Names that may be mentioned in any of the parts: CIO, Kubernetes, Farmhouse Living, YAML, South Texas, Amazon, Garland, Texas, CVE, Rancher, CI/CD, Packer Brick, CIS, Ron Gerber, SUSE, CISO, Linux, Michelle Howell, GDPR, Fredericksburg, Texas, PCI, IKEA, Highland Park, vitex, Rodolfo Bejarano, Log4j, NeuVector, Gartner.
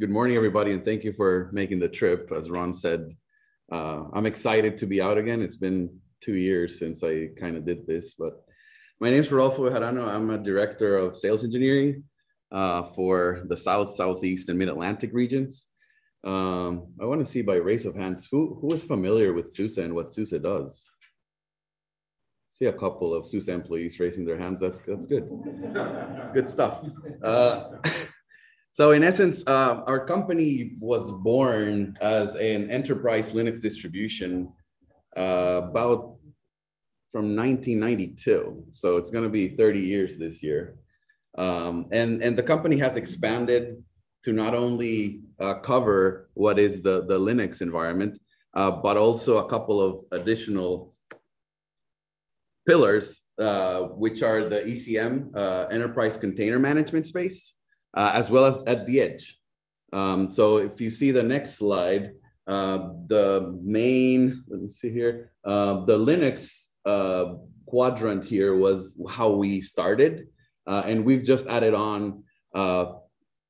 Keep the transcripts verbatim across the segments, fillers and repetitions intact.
Good morning, everybody, and thank you for making the trip. As Ron said, uh, I'm excited to be out again. It's been two years since I kind of did this, but my name is Rodolfo Bejarano. I'm a director of sales engineering uh, for the South, Southeast, and Mid-Atlantic regions. Um, I want to see by raise of hands, who, who is familiar with SUSE and what SUSE does? See a couple of SUSE employees raising their hands. That's, that's good. Good stuff. Uh, so in essence, uh, our company was born as an enterprise Linux distribution uh, about from nineteen ninety-two. So it's going to be thirty years this year. Um, and, and the company has expanded to not only uh, cover what is the, the Linux environment, uh, but also a couple of additional pillars, uh, which are the E C M, uh, Enterprise Container Management Space, uh, as well as at the edge. Um, so if you see the next slide, uh, the main, let me see here, uh, the Linux uh, quadrant here was how we started. Uh, and we've just added on uh,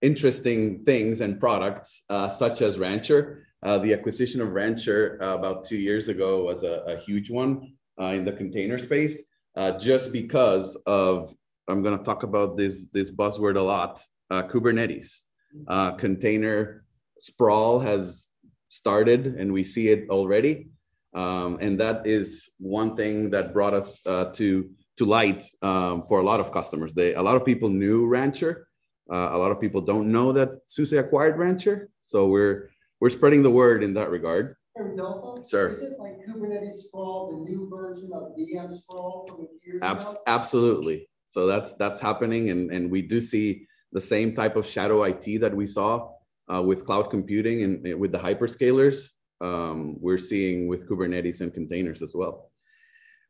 interesting things and products uh, such as Rancher. Uh, the acquisition of Rancher uh, about two years ago was a, a huge one uh, in the container space, uh, just because of, I'm going to talk about this, this buzzword a lot, uh, Kubernetes. Uh, container sprawl has started and we see it already. Um, and that is one thing that brought us uh, to, to light um, for a lot of customers. They, a lot of people knew Rancher. Uh, a lot of people don't know that SUSE acquired Rancher, so we're we're spreading the word in that regard. Hey, Rodolfo, sir, is it like Kubernetes sprawl, the new version of V M sprawl from a few years Abs ago? Absolutely. So that's that's happening, and and we do see the same type of shadow I T that we saw uh, with cloud computing and, and with the hyperscalers. Um, we're seeing with Kubernetes and containers as well.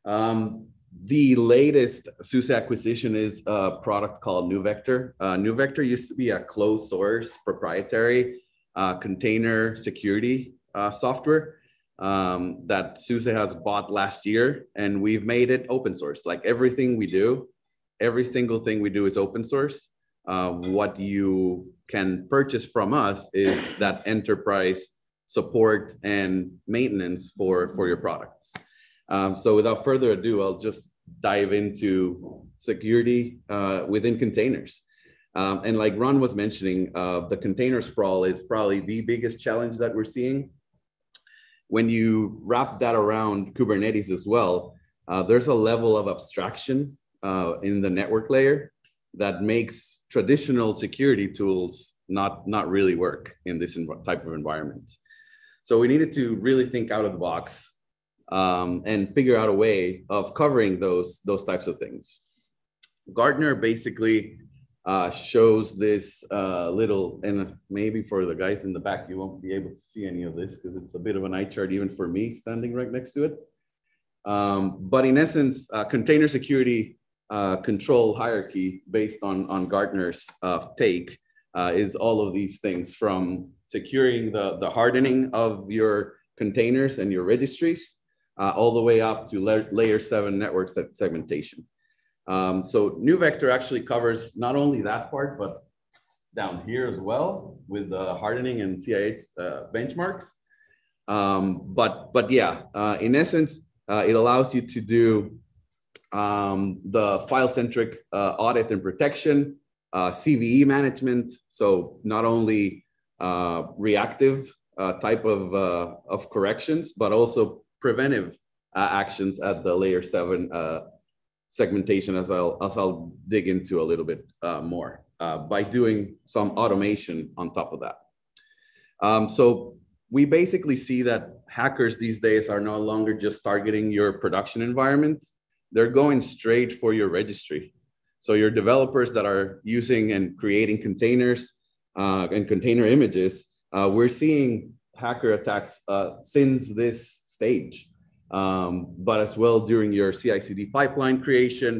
Um, The latest SUSE acquisition is a product called NeuVector. Uh, NeuVector used to be a closed source proprietary uh, container security uh, software um, that SUSE has bought last year, and we've made it open source. Like everything we do, every single thing we do is open source. Uh, what you can purchase from us is that enterprise support and maintenance for, for your products. Um, so without further ado, I'll just dive into security uh, within containers. Um, and like Ron was mentioning, uh, the container sprawl is probably the biggest challenge that we're seeing. When you wrap that around Kubernetes as well, uh, there's a level of abstraction uh, in the network layer that makes traditional security tools not, not really work in this type of environment. So we needed to really think out of the box Um, and figure out a way of covering those, those types of things. Gartner basically uh, shows this uh, little, and maybe for the guys in the back, you won't be able to see any of this because it's a bit of an eye chart even for me standing right next to it. Um, but in essence, uh, container security uh, control hierarchy based on, on Gartner's uh, take uh, is all of these things, from securing the, the hardening of your containers and your registries, Uh, all the way up to la layer seven network se segmentation. Um, so NeuVector actually covers not only that part, but down here as well with the uh, hardening and C I A uh, benchmarks. Um, but, but yeah, uh, in essence, uh, it allows you to do um, the file-centric uh, audit and protection, uh, C V E management. So not only uh, reactive uh, type of, uh, of corrections, but also preventive uh, actions at the layer seven uh, segmentation, as I'll, as I'll dig into a little bit uh, more uh, by doing some automation on top of that. Um, so we basically see that hackers these days are no longer just targeting your production environment. They're going straight for your registry. So your developers that are using and creating containers uh, and container images, uh, we're seeing hacker attacks uh, since this stage, um, but as well during your C I C D pipeline creation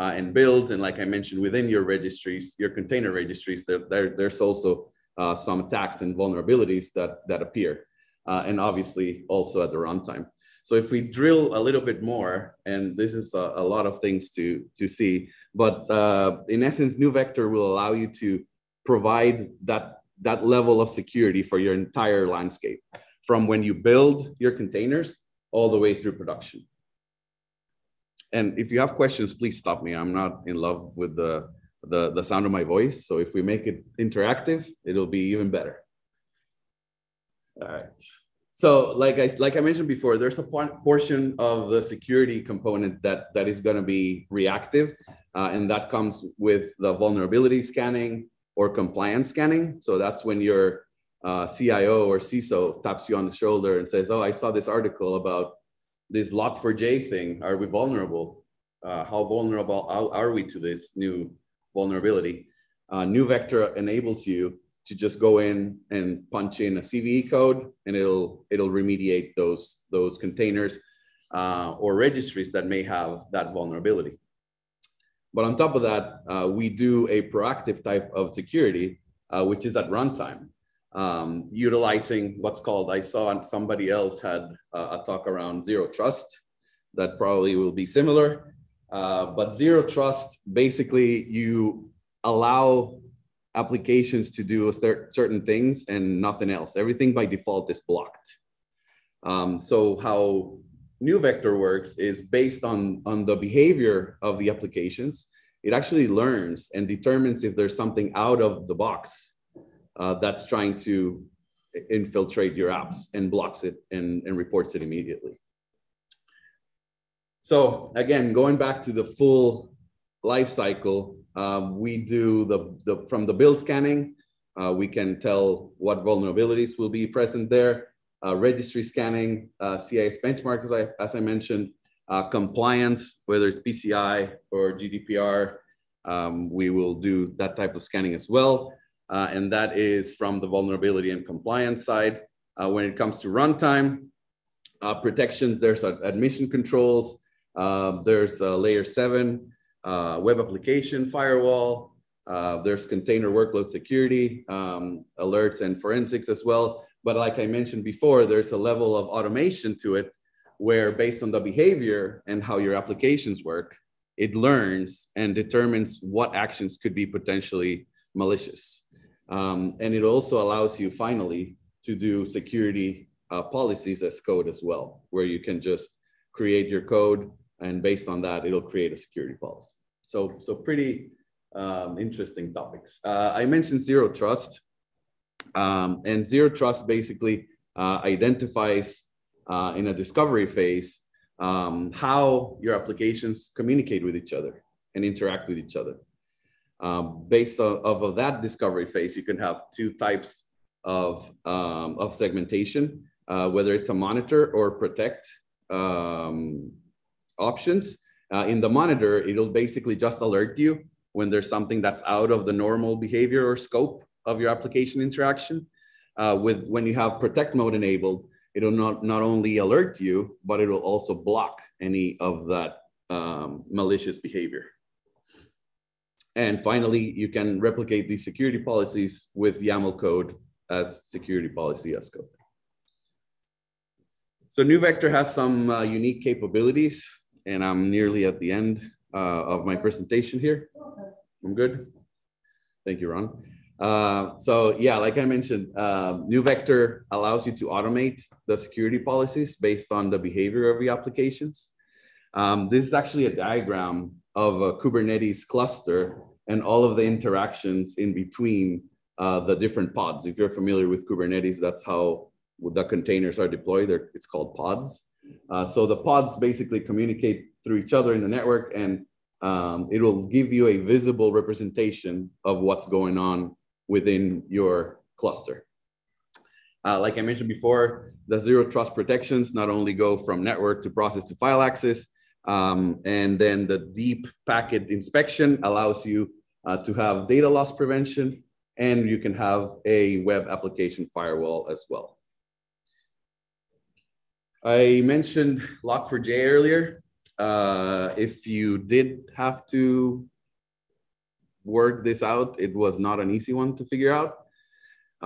uh, and builds. And like I mentioned, within your registries, your container registries, there, there, there's also uh, some attacks and vulnerabilities that, that appear, uh, and obviously also at the runtime. So if we drill a little bit more, and this is a, a lot of things to, to see, but uh, in essence, NeuVector will allow you to provide that that level of security for your entire landscape, from when you build your containers all the way through production. And if you have questions, please stop me. I'm not in love with the, the, the sound of my voice. So if we make it interactive, it'll be even better. All right. So like I, like I mentioned before, there's a portion of the security component that, that is going to be reactive. Uh, and that comes with the vulnerability scanning or compliance scanning. So that's when your uh, C I O or C I S O taps you on the shoulder and says, oh, I saw this article about this log four j thing. Are we vulnerable? Uh, how vulnerable are we to this new vulnerability? Uh, NeuVector enables you to just go in and punch in a C V E code, and it'll it'll remediate those those containers uh, or registries that may have that vulnerability. But on top of that, uh, we do a proactive type of security, uh, which is at runtime, um, utilizing what's called. I saw somebody else had a talk around zero trust, that probably will be similar. Uh, but zero trust, basically, you allow applications to do certain things and nothing else. Everything by default is blocked. Um, so how NeuVector works is based on, on the behavior of the applications. It actually learns and determines if there's something out of the box uh, that's trying to infiltrate your apps, and blocks it and, and reports it immediately. So again, going back to the full life cycle, Uh, we do the, the, from the build scanning, uh, we can tell what vulnerabilities will be present there, uh, registry scanning, uh, C I S benchmark, as I, as I mentioned, uh, compliance, whether it's P C I or G D P R, um, we will do that type of scanning as well. Uh, and that is from the vulnerability and compliance side. Uh, when it comes to runtime, uh, protection, there's admission controls, uh, there's uh, layer seven, Uh, web application firewall, uh, there's container workload security, um, alerts and forensics as well. But like I mentioned before, there's a level of automation to it where, based on the behavior and how your applications work, it learns and determines what actions could be potentially malicious. Um, and it also allows you finally to do security uh, policies as code as well, where you can just create your code, and based on that, it'll create a security policy. So, so pretty um, interesting topics. Uh, I mentioned zero trust, um, and zero trust basically uh, identifies uh, in a discovery phase um, how your applications communicate with each other and interact with each other. Um, based on, of that discovery phase, you can have two types of, um, of segmentation, uh, whether it's a monitor or protect um, options. Uh, in the monitor, it'll basically just alert you when there's something that's out of the normal behavior or scope of your application interaction. Uh, with when you have protect mode enabled, it'll not, not only alert you, but it'll also block any of that um, malicious behavior. And finally, you can replicate these security policies with YAML code as security policy as code. So NeuVector has some uh, unique capabilities. And I'm nearly at the end uh, of my presentation here. I'm good. Thank you, Ron. Uh, so yeah, like I mentioned, uh, NeuVector allows you to automate the security policies based on the behavior of your applications. Um, this is actually a diagram of a Kubernetes cluster and all of the interactions in between uh, the different pods. If you're familiar with Kubernetes, that's how the containers are deployed. They're, it's called pods. Uh, so the pods basically communicate through each other in the network, and um, it will give you a visible representation of what's going on within your cluster. Uh, like I mentioned before, the zero trust protections not only go from network to process to file access, um, and then the deep packet inspection allows you uh, to have data loss prevention, and you can have a web application firewall as well. I mentioned log four j earlier. Uh, if you did have to work this out, it was not an easy one to figure out.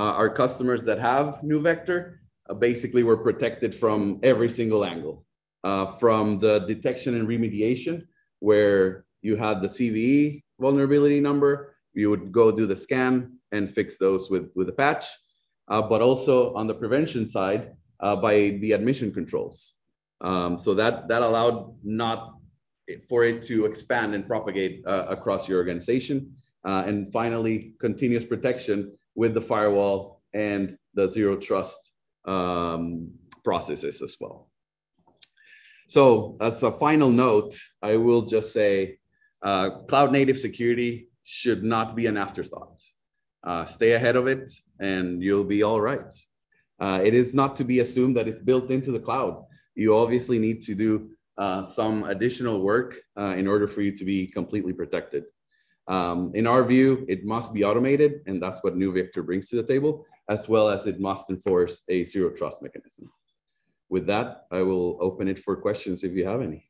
Uh, our customers that have NeuVector uh, basically were protected from every single angle, uh, from the detection and remediation, where you had the C V E vulnerability number, you would go do the scan, and fix those with, with a patch, uh, but also on the prevention side uh, by the admission controls. Um, so that, that allowed not for it to expand and propagate uh, across your organization. Uh, and finally, continuous protection with the firewall and the zero trust um, processes as well. So as a final note, I will just say uh, cloud native security should not be an afterthought. Uh, stay ahead of it and you'll be all right. Uh, it is not to be assumed that it's built into the cloud. You obviously need to do uh, some additional work uh, in order for you to be completely protected. Um, in our view, it must be automated, and that's what NeuVector brings to the table, as well as it must enforce a zero trust mechanism. With that, I will open it for questions if you have any.